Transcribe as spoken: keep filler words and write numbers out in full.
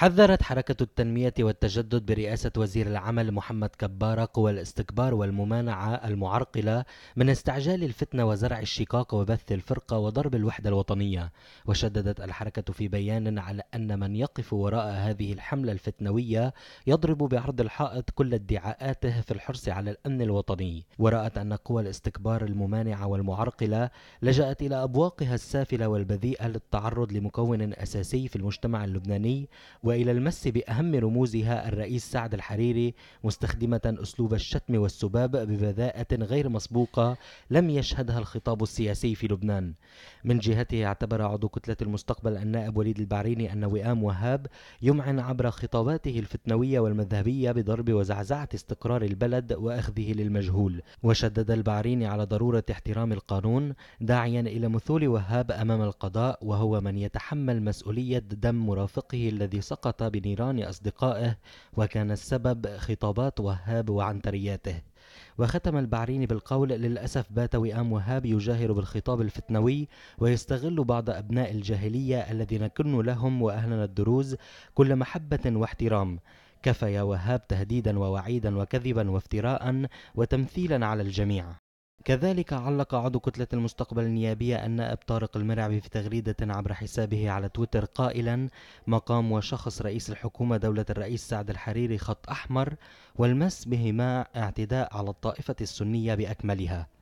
حذرت حركة التنمية والتجدد برئاسة وزير العمل محمد كبارة قوى الاستكبار والممانعة المعرقلة من استعجال الفتنة وزرع الشقاق وبث الفرقة وضرب الوحدة الوطنية. وشددت الحركة في بيان على أن من يقف وراء هذه الحملة الفتنوية يضرب بعرض الحائط كل ادعاءاته في الحرص على الأمن الوطني. ورأت أن قوى الاستكبار الممانعة والمعرقلة لجأت إلى أبواقها السافلة والبذيئة للتعرض لمكون أساسي في المجتمع اللبناني وإلى المس بأهم رموزها الرئيس سعد الحريري، مستخدمة أسلوب الشتم والسباب ببذاءة غير مسبوقة لم يشهدها الخطاب السياسي في لبنان. من جهته اعتبر عضو كتلة المستقبل النائب وليد البعريني أن وئام وهاب يمعن عبر خطاباته الفتنوية والمذهبية بضرب وزعزعة استقرار البلد وأخذه للمجهول. وشدد البعريني على ضرورة احترام القانون، داعيا إلى مثول وهاب أمام القضاء، وهو من يتحمل مسؤولية دم مرافقه الذي سقط بنيران أصدقائه وكان السبب خطابات وهاب وعنترياته. وختم البعريني بالقول: للأسف بات وئام وهاب يجاهر بالخطاب الفتنوي ويستغل بعض أبناء الجاهلية الذين كن لهم وأهلنا الدروز كل محبة واحترام. كفى يا وهاب تهديدا ووعيدا وكذبا وافتراء وتمثيلا على الجميع. كذلك علق عضو كتلة المستقبل النيابية النائب طارق المرعبي في تغريدة عبر حسابه على تويتر قائلا: مقام وشخص رئيس الحكومة دولة الرئيس سعد الحريري خط أحمر، والمس بهما اعتداء على الطائفة السنية بأكملها.